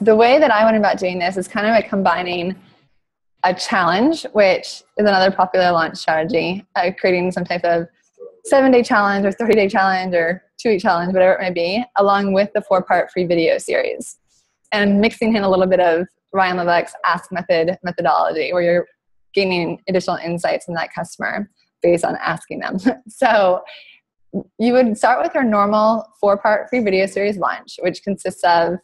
the way that I went about doing this is kind of like combining a challenge, which is another popular launch strategy, creating some type of 7-day challenge or 30-day challenge or 2-week challenge, whatever it may be, along with the 4-part free video series, and mixing in a little bit of Ryan Leveque's Ask Method methodology, where you're gaining additional insights from that customer based on asking them. So you would start with your normal 4-part free video series launch, which consists of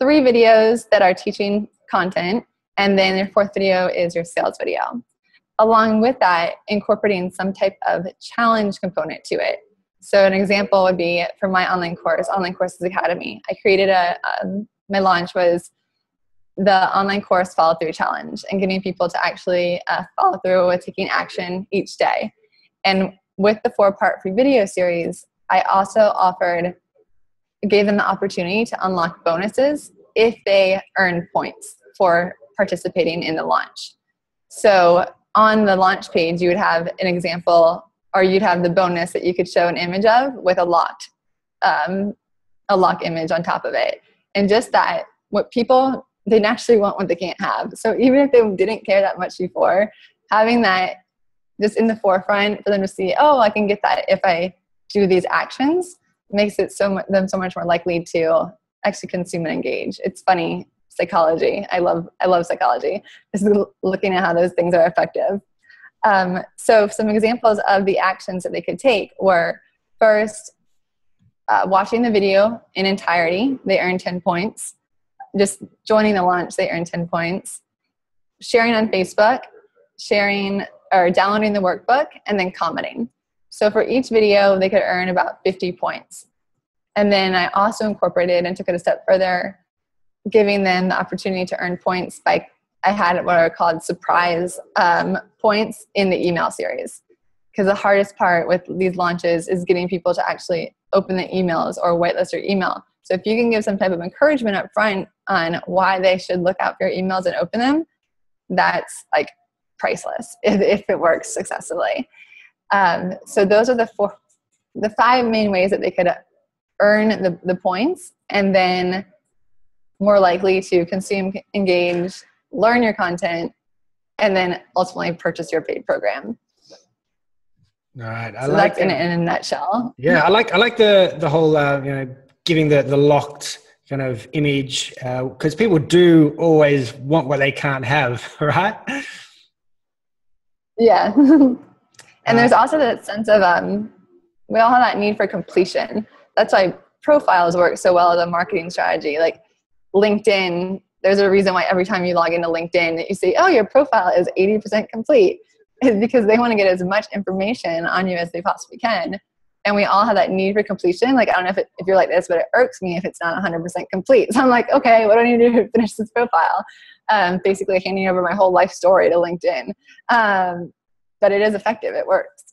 3 videos that are teaching content, and then your 4th video is your sales video. Along with that, incorporating some type of challenge component to it. So an example would be for my online course, Online Courses Academy. I created my launch was the online course follow-through challenge, and getting people to actually follow through with taking action each day. And with the 4-part free video series, I also gave them the opportunity to unlock bonuses if they earn points for participating in the launch. So on the launch page, you would have an example, or you'd have the bonus that you could show an image of with a lock image on top of it. And just that, what people, they naturally want what they can't have. So even if they didn't care that much before, having that just in the forefront for them to see, oh, I can get that if I do these actions, makes it so much more likely to actually consume and engage. It's funny, psychology. I love psychology. This is looking at how those things are effective. So some examples of the actions that they could take were, first, watching the video in entirety, they earn 10 points. Just joining the launch, they earn 10 points. Sharing on Facebook, sharing or downloading the workbook, and then commenting. So for each video, they could earn about 50 points. And then I also incorporated and took it a step further, giving them the opportunity to earn points by, I had what are called surprise points in the email series. Because the hardest part with these launches is getting people to actually open the emails or whitelist their email. So if you can give some type of encouragement up front on why they should look out for your emails and open them, that's like priceless if it works successfully. So those are the 5 main ways that they could earn the points, and then more likely to consume, engage, learn your content, and then ultimately purchase your paid program. All right, I so like that's in a nutshell. Yeah, I like the whole you know, giving the locked kind of image, because people do always want what they can't have, right? Yeah. And there's also that sense of, we all have that need for completion. That's why profiles work so well as a marketing strategy. Like LinkedIn, there's a reason why every time you log into LinkedIn, you see, oh, your profile is 80% complete. It's because they want to get as much information on you as they possibly can. And we all have that need for completion. Like, I don't know if you're like this, but it irks me if it's not 100% complete. So I'm like, okay, what do I need to do to finish this profile? Basically handing over my whole life story to LinkedIn. But it is effective. It works.